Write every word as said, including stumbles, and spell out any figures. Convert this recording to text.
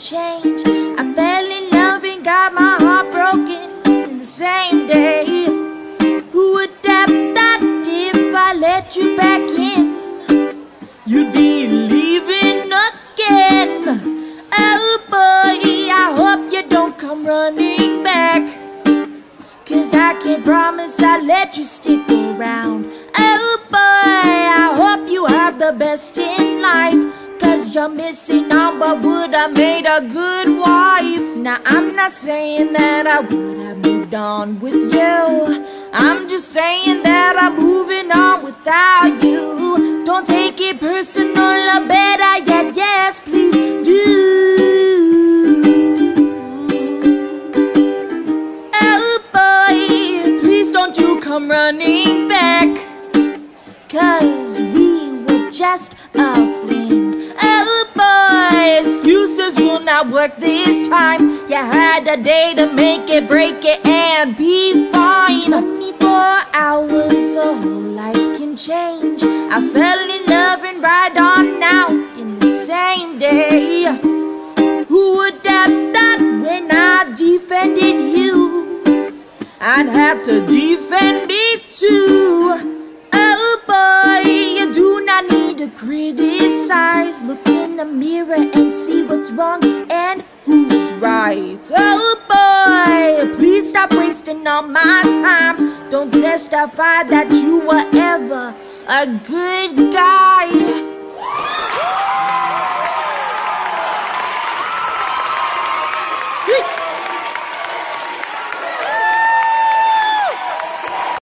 change. I fell in love and got my heart broken in the same day. Who would have thought if I let you back in, you'd be leaving again? Oh boy, I hope you don't come running back, 'cause I can't promise I'll let you stick around. Oh boy, I hope you have the best in life, 'cause you're missing out, but would I made a good wife? Now I'm not saying that I would have moved on with you, I'm just saying that I'm moving on without you. Don't take it personal, I bet I yet, yes please do. Oh boy, please don't you come running back, 'cause we were just a fling. Oh boy, excuses will not work this time. You had a day to make it, break it, and be fine. Twenty-four hours, a whole life can change. I fell in love and right on now in the same day. Who would have thought when I defended you, I'd have to defend me too? Oh boy, you do not need to criticize. Look in the mirror and see what's wrong and who's right. Oh boy, please stop wasting all my time. Don't testify that you were ever a good guy.